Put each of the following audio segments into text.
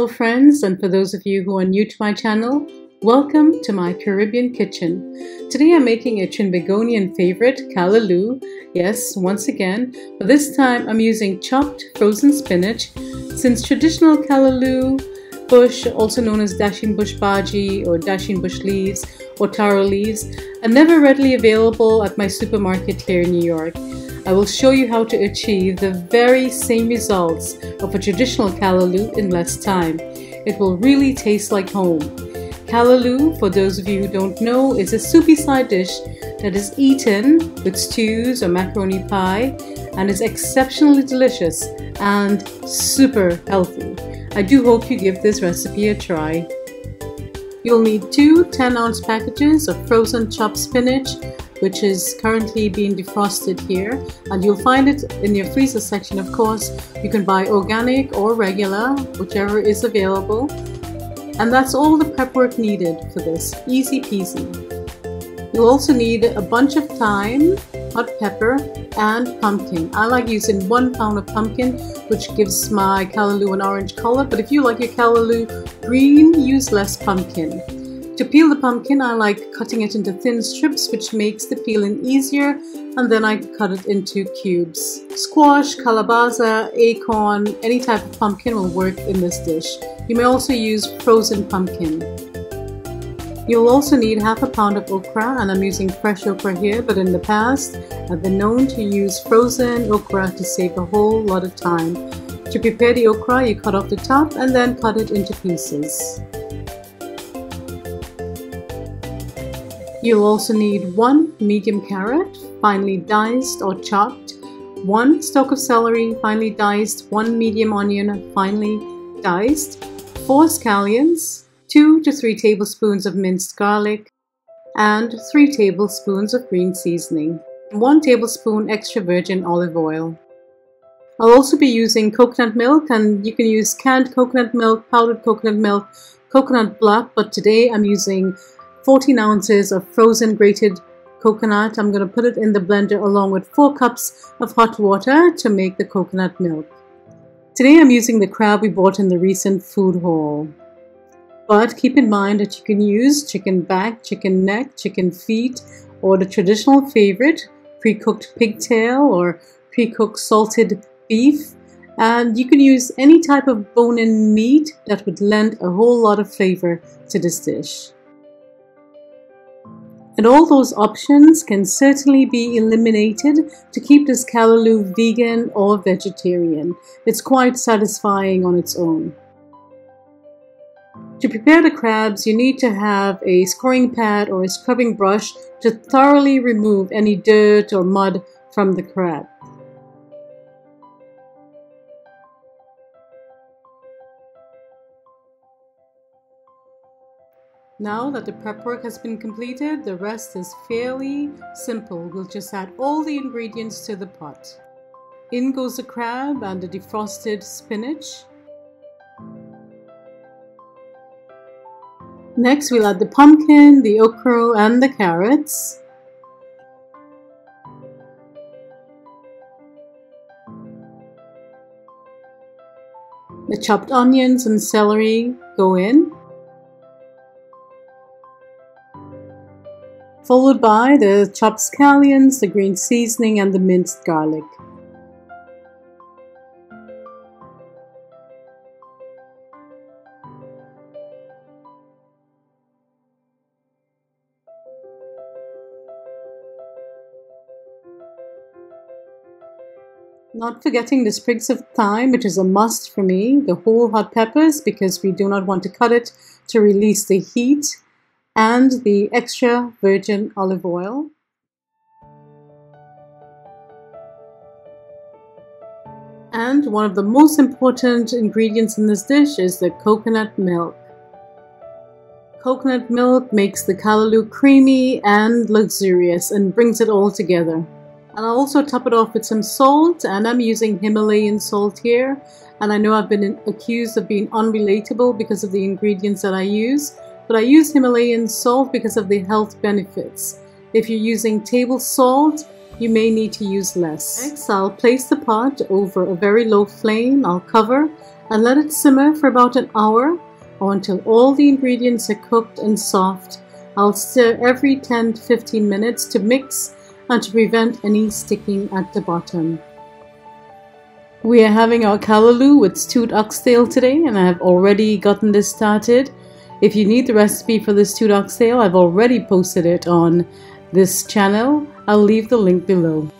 Hello friends, and for those of you who are new to my channel, welcome to my Caribbean kitchen. Today I'm making a Trinbagonian favorite, callaloo. Yes, once again, but this time I'm using chopped frozen spinach, since traditional callaloo bush, also known as dasheen bush bhagee or dasheen bush leaves or taro leaves, are never readily available at my supermarket here in New York. I will show you how to achieve the very same results of a traditional callaloo in less time. It will really taste like home. Callaloo, for those of you who don't know, is a soupy side dish that is eaten with stews or macaroni pie and is exceptionally delicious and super healthy. I do hope you give this recipe a try. You'll need two 10-ounce packages of frozen chopped spinach, which is currently being defrosted here, and you'll find it in your freezer section. Of course, you can buy organic or regular, whichever is available, and that's all the prep work needed for this, easy peasy. You'll also need a bunch of thyme, hot pepper, and pumpkin. I like using 1 pound of pumpkin, which gives my callaloo an orange color, but if you like your callaloo green, use less pumpkin. To peel the pumpkin, I like cutting it into thin strips, which makes the peeling easier, and then I cut it into cubes. Squash, calabaza, acorn, any type of pumpkin will work in this dish. You may also use frozen pumpkin. You'll also need half a pound of okra, and I'm using fresh okra here, but in the past I've been known to use frozen okra to save a whole lot of time. To prepare the okra, you cut off the top and then cut it into pieces. You'll also need 1 medium carrot, finely diced or chopped, 1 stalk of celery, finely diced, 1 medium onion, finely diced, 4 scallions, 2 to 3 tablespoons of minced garlic, and 3 tablespoons of green seasoning, and 1 tablespoon extra virgin olive oil. I'll also be using coconut milk, and you can use canned coconut milk, powdered coconut milk, coconut block, but today I'm using 14 ounces of frozen grated coconut. I'm going to put it in the blender along with 4 cups of hot water to make the coconut milk. Today I'm using the crab we bought in the recent food haul. But keep in mind that you can use chicken back, chicken neck, chicken feet, or the traditional favorite, pre-cooked pigtail or pre-cooked salted beef. And you can use any type of bone-in meat that would lend a whole lot of flavor to this dish. And all those options can certainly be eliminated to keep this callaloo vegan or vegetarian. It's quite satisfying on its own. To prepare the crabs, you need to have a scouring pad or a scrubbing brush to thoroughly remove any dirt or mud from the crab. Now that the prep work has been completed, the rest is fairly simple. We'll just add all the ingredients to the pot. In goes the crab and the defrosted spinach. Next, we'll add the pumpkin, the okra, and the carrots. The chopped onions and celery go in, followed by the chopped scallions, the green seasoning, and the minced garlic. Not forgetting the sprigs of thyme, which is a must for me, the whole hot peppers, because we do not want to cut it to release the heat, and the extra virgin olive oil. And one of the most important ingredients in this dish is the coconut milk. Coconut milk makes the callaloo creamy and luxurious and brings it all together. And I'll also top it off with some salt, and I'm using Himalayan salt here. And I know I've been accused of being unrelatable because of the ingredients that I use, but I use Himalayan salt because of the health benefits. If you're using table salt, you may need to use less. Next, I'll place the pot over a very low flame. I'll cover and let it simmer for about an hour or until all the ingredients are cooked and soft. I'll stir every 10 to 15 minutes to mix and to prevent any sticking at the bottom. We are having our callaloo with stewed oxtail today, and I have already gotten this started. If you need the recipe for the stewed oxtail, I've already posted it on this channel. I'll leave the link below.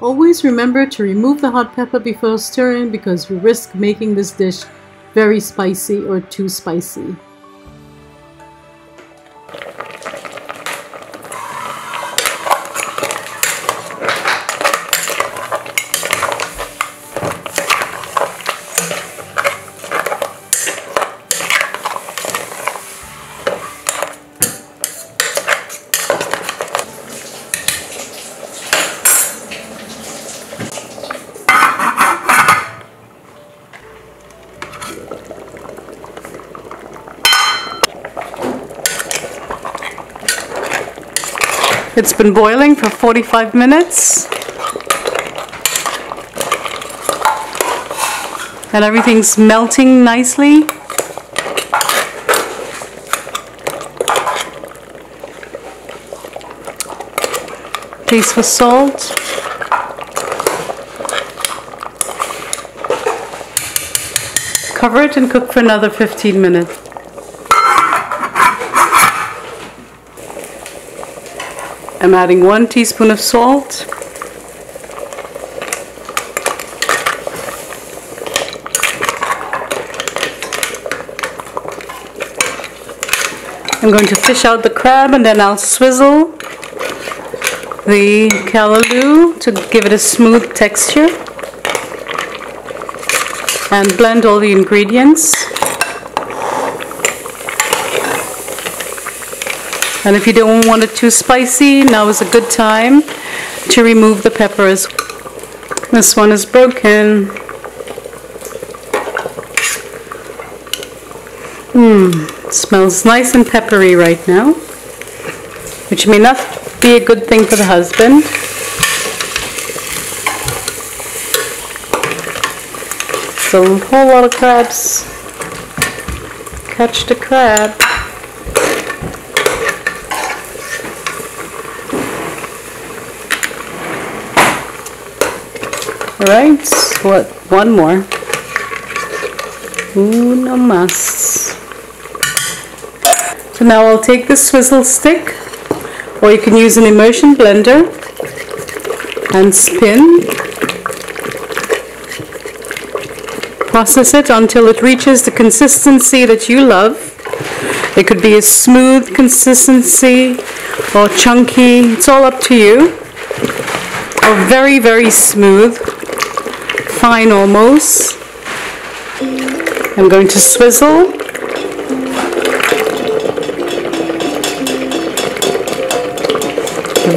Always remember to remove the hot pepper before stirring, because we risk making this dish very spicy or too spicy. It's been boiling for 45 minutes and everything's melting nicely. Taste for salt. Cover it and cook for another 15 minutes. I'm adding 1 teaspoon of salt, 1 teaspoon. I'm going to fish out the crab, and then I'll swizzle the callaloo to give it a smooth texture and blend all the ingredients. And if you don't want it too spicy, now is a good time to remove the peppers. This one is broken. Smells nice and peppery right now, which may not be a good thing for the husband. So a whole lot of crabs. Catch the crab. Alright, what? 1 more. Uno más. So now I'll take this swizzle stick, or you can use an immersion blender, and spin. Process it until it reaches the consistency that you love. It could be a smooth consistency or chunky, it's all up to you. Or very, very smooth. Fine almost. I'm going to swizzle.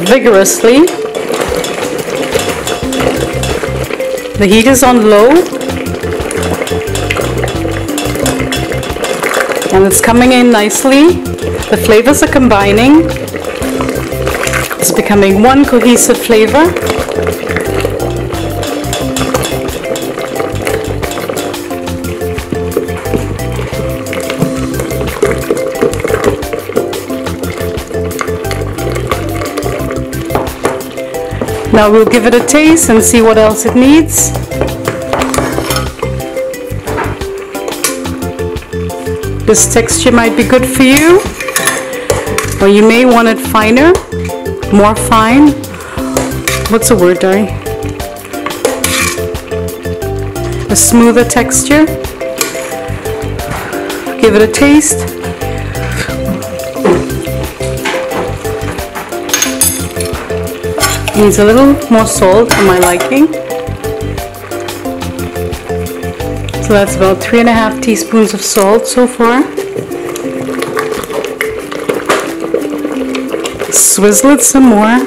Vigorously. The heat is on low. And it's coming in nicely. The flavors are combining. It's becoming one cohesive flavor. Now we'll give it a taste and see what else it needs. This texture might be good for you, or you may want it finer, more fine. What's the word, Dari? A smoother texture. Give it a taste. Needs a little more salt for my liking. So that's about 3.5 teaspoons of salt so far. Swizzle it some more.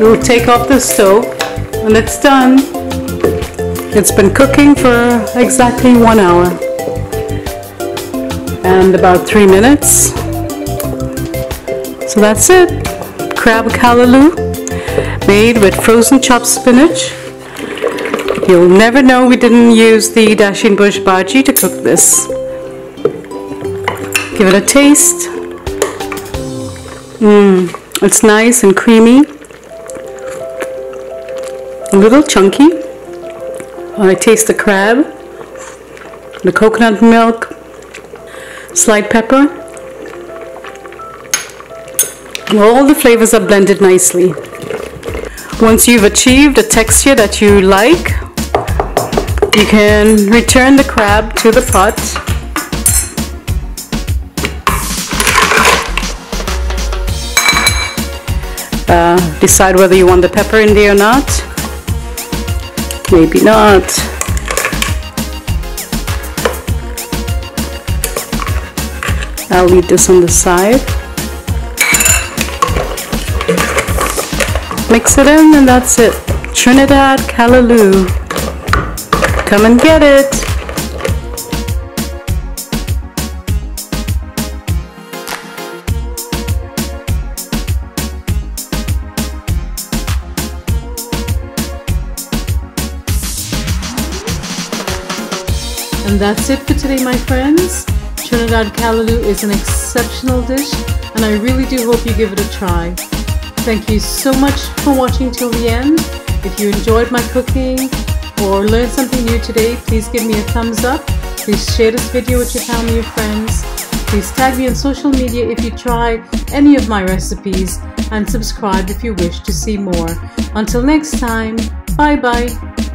We'll take off the stove and it's done. It's been cooking for exactly 1 hour and about 3 minutes. So that's it. Crab callaloo made with frozen chopped spinach. You'll never know we didn't use the dasheen bush bhagee to cook this. Give it a taste. It's nice and creamy. A little chunky. I taste the crab, the coconut milk, slight pepper. All the flavors are blended nicely. Once you've achieved a texture that you like, you can return the crab to the pot. Decide whether you want the pepper in there or not. Maybe not. I'll leave this on the side. Mix it in and that's it. Trinidad callaloo. Come and get it. And that's it for today, my friends. Trinidad callaloo is an exceptional dish and I really do hope you give it a try. Thank you so much for watching till the end. If you enjoyed my cooking or learned something new today, please give me a thumbs up. Please share this video with your family or friends. Please tag me on social media if you try any of my recipes and subscribe if you wish to see more. Until next time, bye bye.